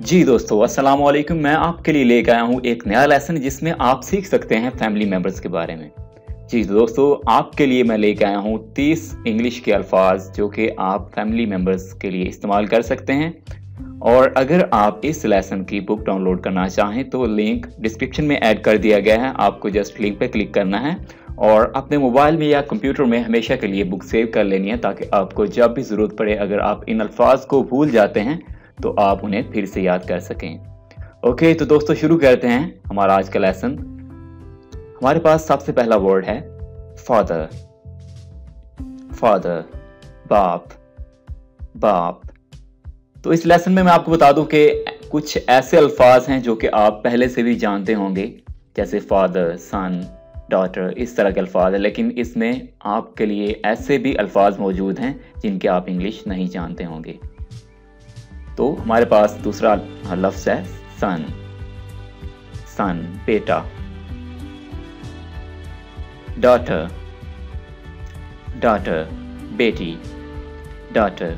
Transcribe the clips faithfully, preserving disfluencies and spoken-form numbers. जी दोस्तों, अस्सलाम वालेकुम। मैं आपके लिए लेकर आया हूँ एक नया लेसन जिसमें आप सीख सकते हैं फैमिली मेम्बर्स के बारे में। जी दोस्तों, आपके लिए मैं लेकर आया हूँ तीस इंग्लिश के अल्फाज जो कि आप फैमिली मेम्बर्स के लिए इस्तेमाल कर सकते हैं। और अगर आप इस लेसन की बुक डाउनलोड करना चाहें तो लिंक डिस्क्रिप्शन में ऐड कर दिया गया है। आपको जस्ट लिंक पर क्लिक करना है और अपने मोबाइल में या कंप्यूटर में हमेशा के लिए बुक सेव कर लेनी है, ताकि आपको जब भी ज़रूरत पड़े, अगर आप इन अल्फाज को भूल जाते हैं तो आप उन्हें फिर से याद कर सकें। ओके, तो दोस्तों शुरू करते हैं हमारा आज का लेसन। हमारे पास सबसे पहला वर्ड है फादर। फादर, बाप, बाप। तो इस लेसन में मैं आपको बता दूं कि कुछ ऐसे अल्फाज हैं जो कि आप पहले से भी जानते होंगे, जैसे फादर, सन, डॉटर, इस तरह के अल्फाज है। लेकिन इसमें आपके लिए ऐसे भी अल्फाज मौजूद हैं जिनके आप इंग्लिश नहीं जानते होंगे। तो हमारे पास दूसरा लफ्ज़ है सन। सन, बेटा। डॉटर, डॉटर, बेटी। डॉटर।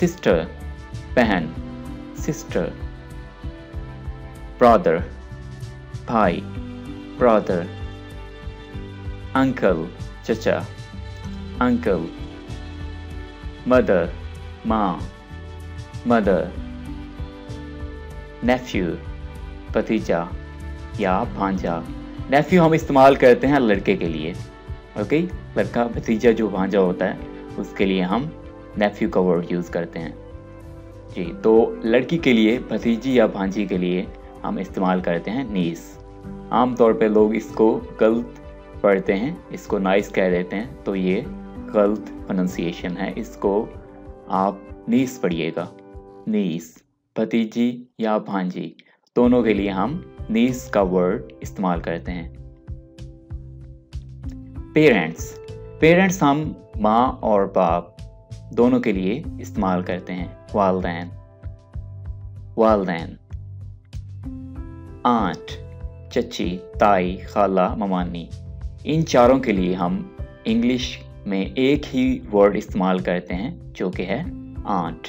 सिस्टर, बहन, सिस्टर। ब्रदर, भाई, ब्रदर। अंकल, चचा, अंकल। मदर, माँ, मदर। नेफ्यू, भतीजा या भांजा। नेफ्यू हम इस्तेमाल करते हैं लड़के के लिए। ओके, लड़का भतीजा जो भांजा होता है उसके लिए हम नेफ्यू का वर्ड यूज़ करते हैं। जी, तो लड़की के लिए, भतीजी या भांजी के लिए हम इस्तेमाल करते हैं नीस। आमतौर पे लोग इसको गलत पढ़ते हैं, इसको नाइस कह देते हैं, तो ये गलत प्रोनंसिएशन है। इसको आप नीस पढ़िएगा, नीस। भतीजी या भांजी दोनों के लिए हम नीस का वर्ड इस्तेमाल करते हैं। पेरेंट्स। पेरेंट्स हम माँ और बाप दोनों के लिए इस्तेमाल करते हैं। वालदैन, वालदैन। आंट, चची, ताई, खाला, ममानी, इन चारों के लिए हम इंग्लिश में एक ही वर्ड इस्तेमाल करते हैं जो कि है आंट।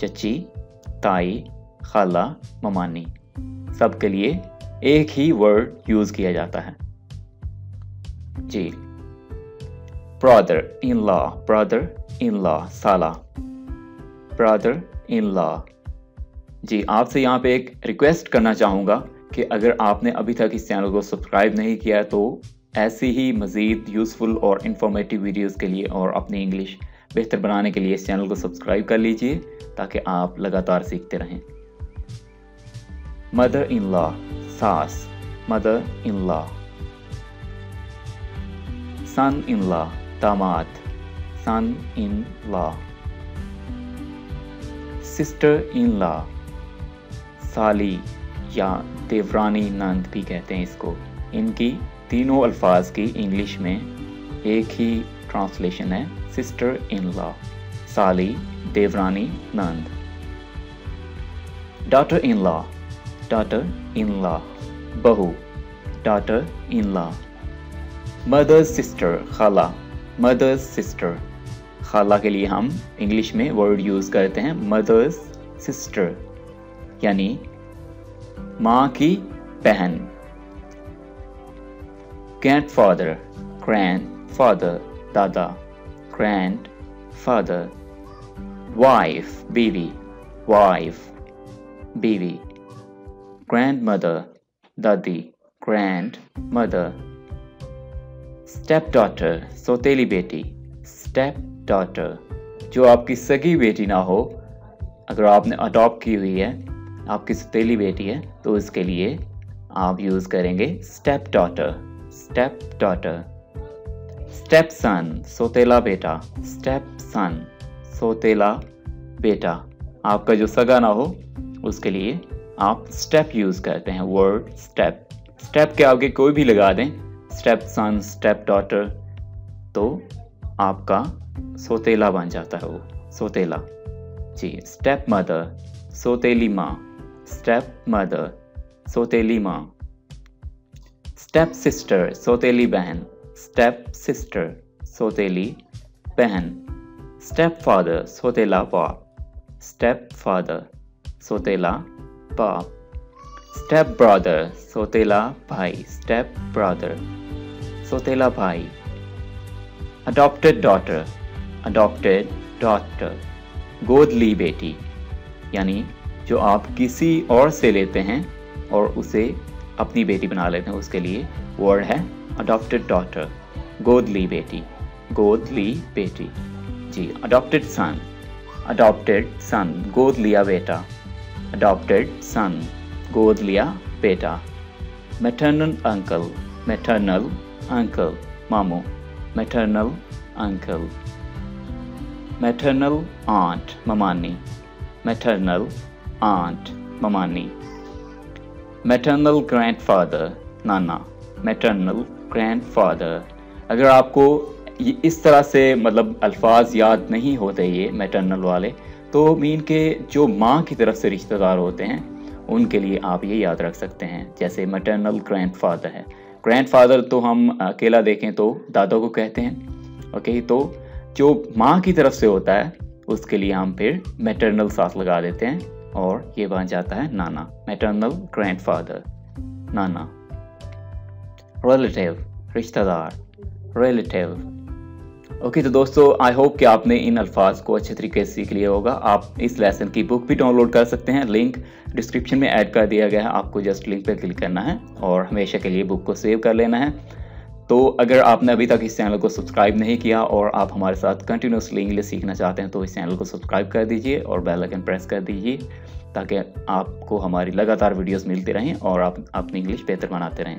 चची, ताई, खाला, ममानी, सब के लिए एक ही वर्ड यूज किया जाता है। जी। Brother in law, brother in law, साला, ब्रदर इन लॉ। जी, आपसे यहाँ पे एक रिक्वेस्ट करना चाहूँगा कि अगर आपने अभी तक इस चैनल को सब्सक्राइब नहीं किया है तो ऐसी ही मज़ीद यूज़फुल और इंफॉर्मेटिव वीडियोस के लिए और अपनी इंग्लिश बेहतर बनाने के लिए इस चैनल को सब्सक्राइब कर लीजिए, ताकि आप लगातार सीखते रहें। मदर इन लॉ, सास, mother in law. Son in law, दामाद, son in law. Sister in law, साली या देवरानी, नंद भी कहते हैं इसको। इनकी तीनों अल्फाज की इंग्लिश में एक ही ट्रांसलेशन है, सिस्टर इन लॉ, साली, देवरानी, नंद। Daughter in law, daughter in law, बहू, daughter in law. Mother's sister, खाला, मदर्स सिस्टर। खाला के लिए हम इंग्लिश में वर्ड यूज़ करते हैं मदर्स सिस्टर, यानी माँ की बहन। grandfather, grandfather, dada, grandfather। wife, बीवी, wife, बीवी। grandmother, दादी, grandmother। stepdaughter, सौतेली बेटी, stepdaughter। जो आपकी सगी बेटी ना हो, अगर आपने अडॉप्ट की हुई है, आपकी सौतेली बेटी है, तो इसके लिए आप यूज़ करेंगे stepdaughter, step daughter. Step son, सौतेला बेटा, स्टेप सन, सौतेला बेटा। आपका जो सगा ना हो उसके लिए आप स्टेप यूज़ करते हैं, वर्ड स्टेप। स्टेप के आगे कोई भी लगा दें, स्टेप सन, स्टेप डॉटर, तो आपका सौतेला बन जाता है वो, सौतेला। जी। स्टेप मदर, सौतेली माँ, स्टेप मदर, सौतेली माँ। स्टेप सिस्टर, सौतेली बहन, स्टेप सिस्टर, सौतेली बहन। स्टेप फादर, सौतेला बाप, स्टेप फादर, सोतेला बाप। स्टेप ब्रदर सोतेला भाई, स्टेप ब्रदर सोतेला भाई। अडॉप्टेड डॉटर अडॉप्टेड डॉटर गोद ली बेटी, यानी जो आप किसी और से लेते हैं और उसे अपनी बेटी बना लेते हैं, उसके लिए वर्ड है अडॉप्टेड डॉटर, गोद ली बेटी, गोद ली बेटी। जी, अडॉप्टेड सन अडॉप्टेड सन गोद लिया बेटा, अडॉप्टेड सन गोद लिया बेटा। मैटरनल अंकल मैटरनल अंकल मामू, मैटरनल अंकल। मैटरनल आंट ममानी, मैटरनल आंट ममानी। मैटरनल ग्रैंडफादर नाना, मैटरनल ग्रैंडफादर। अगर आपको ये इस तरह से मतलब अल्फाज याद नहीं होते ये मैटरनल वाले, तो मीन के जो माँ की तरफ से रिश्तेदार होते हैं उनके लिए आप ये याद रख सकते हैं। जैसे मैटरनल ग्रैंडफादर है, ग्रैंडफादर तो हम अकेला देखें तो दादा को कहते हैं, ओके। तो जो माँ की तरफ से होता है उसके लिए हम फिर मैटरनल साथ लगा देते हैं और ये बन जाता है नाना, मैटरनल ग्रैंडफादर नाना। रिलेटिव रिश्तेदार, रिलेटिव। ओके okay, तो दोस्तों आई होप कि आपने इन अल्फाज को अच्छे तरीके से सीख लिया होगा। आप इस लेसन की बुक भी डाउनलोड कर सकते हैं, लिंक डिस्क्रिप्शन में ऐड कर दिया गया है, आपको जस्ट लिंक पर क्लिक करना है और हमेशा के लिए बुक को सेव कर लेना है। तो अगर आपने अभी तक इस चैनल को सब्सक्राइब नहीं किया और आप हमारे साथ कंटिन्यूसली इंग्लिश सीखना चाहते हैं तो इस चैनल को सब्सक्राइब कर दीजिए और बेल आइकन प्रेस कर दीजिए ताकि आपको हमारी लगातार वीडियोज़ मिलती रहें और आप अपनी इंग्लिश बेहतर बनाते रहें।